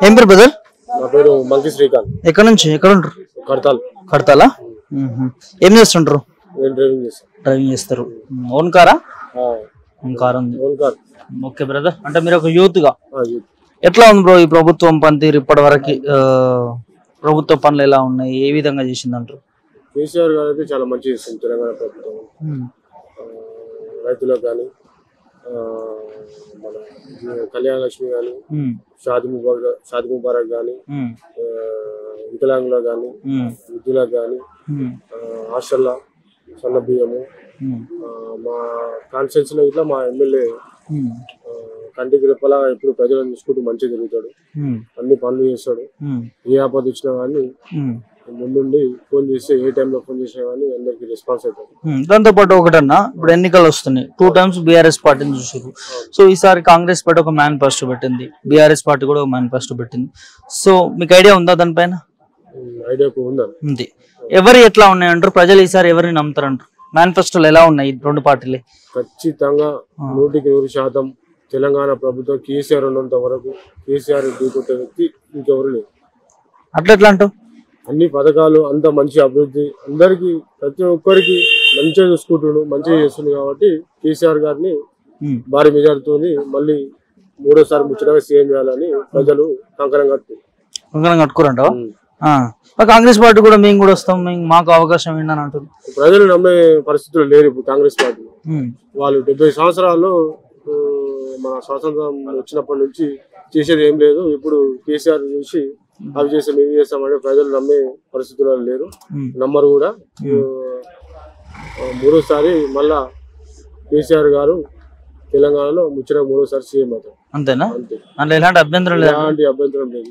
Em per brother? My name is Monkey Srikanth. Kartal. Kartala? Em chestunnaru? Driving chestaru. Own car ah? Own car. Okay brother. Ante meer oka youth ga. Youth. Etla undi bro ee prabhutvam panthi ippadi varaki prabhutva panlu ela unnayi ee vidhanga chesindi antaru? KCR garu aithe chaala manchi chestundi Telangana prabhutvam. Raithula gaani Kalyan Lakshmi Gani, Shadi Mubarak Gani, Vitalangula Gani, Vidula Gani, Ashala, Sana Biamu, my conscience in Ila, my MLA, Kanti Gripala, I put Pajal and School to Manchester, only Pandu Soro, Yapadichna. Mundundi, phone you say 8 times of phone you say only, and the response. Then the Patokatana, Brennical Ostani, 2 times BRS part in Zushuru. So is our Congress part of a man pass to Betin, BRS part of man pass to Betin. So Mikaidia Unda than Pen? Idea Kunda. Every Atlaun under Prajalis are ever in Amtran. Manifesto alone, I don't partly. Kachitanga, Nudik Shadam, Telangana Prabhuta, KCR on the Varaku, KCR in Dukovali. Atlanto? అన్ని పదకాలు అంత మంచి అభివృద్ధి అందరికి ప్రతి ఒక్కరికి మంచి చేసుకుంటును మంచి చేస్తును కాబట్టి కేసీఆర్ గారిని భారీ మెజారిటీతోని మళ్ళీ మూడోసారి ముచ్చటగా సీఎం చేయాలని ప్రజలు కంకణం కట్టుకురంట ఆ కాంగ్రెస్ పార్టీ కూడా మేము కూడా వస్తాం మాకు అవకాశం ఏందని అంటారు ప్రజలు నమ్మే పరిస్థితుల్లో లేరు ఇప్పుడు కాంగ్రెస్ పార్టీ వాళ్ళు 70 సంవత్సరాల్లో మన స్వాతంత్రం వచ్చినప్పటి నుంచి చేసేది ఏమీ లేదు ఇప్పుడు కేసీఆర్ నుంచి అవి చేసే మేము చేసామంటే ప్రజలు నమ్మే పరిస్థితులు లేరు నమ్మరు కూడా మూడోసారి మళ్ళా కేసీఆర్ గారు తెలంగాణలో ముచ్చట మూడోసారి సీఎం అవుతారు అంతేనా అంటే ఎలాంటి అభ్యంతరం లేదు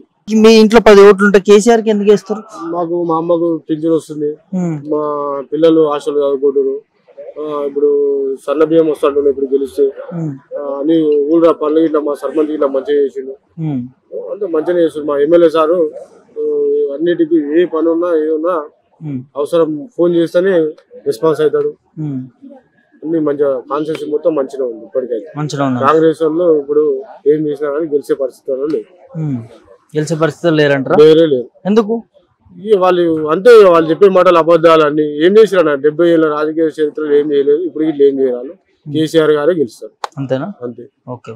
మీ ఇంట్లో 10 ఓట్లు ఉంటే కేసీఆర్కి ఎందుకు వేస్తారు మాకు మా అమ్మకు పింఛన్ వస్తుంది మా పిల్లలు హాస్టల్ చదువుకుంటారు ఇప్పుడు సన్న బియ్యం వస్తాడు ఇప్పుడు గెలిస్తే అని ఊళ్ళో పనులు ఇట్లా మా సర్పంచ్ ఇట్లా మంచిగా చేసిండు అంత మంచిగా చేస్తుంది మా ఎమ్మెల్యే సారు అన్నిటికీ ఏ పని ఉన్నా ఏమున్నా అవసరం ఫోన్ చేస్తేనే రెస్పాన్స్ అవుతాడు అన్ని మంచిగా కాన్సెన్స్ మొత్తం మంచిగా ఉంది ఇప్పటికైతే కాంగ్రెస్ వాళ్ళు ఇప్పుడు ఏం చేసినా కానీ గెలిచే పరిస్థితుల్లో లేదు లేరంటారు ఎందుకు వాళ్ళు అంతే వాళ్ళు చెప్పే మాటలు అబద్ధాలు అన్ని ఏం చేసినా 70 ఏళ్ళ రాజకీయ చరిత్రలో ఏం చేయలేదు ఇప్పుడు ఏం చేయాలి కేసీఆర్ గారే గెలుస్తారు అంతేనా అంతే ఓకే.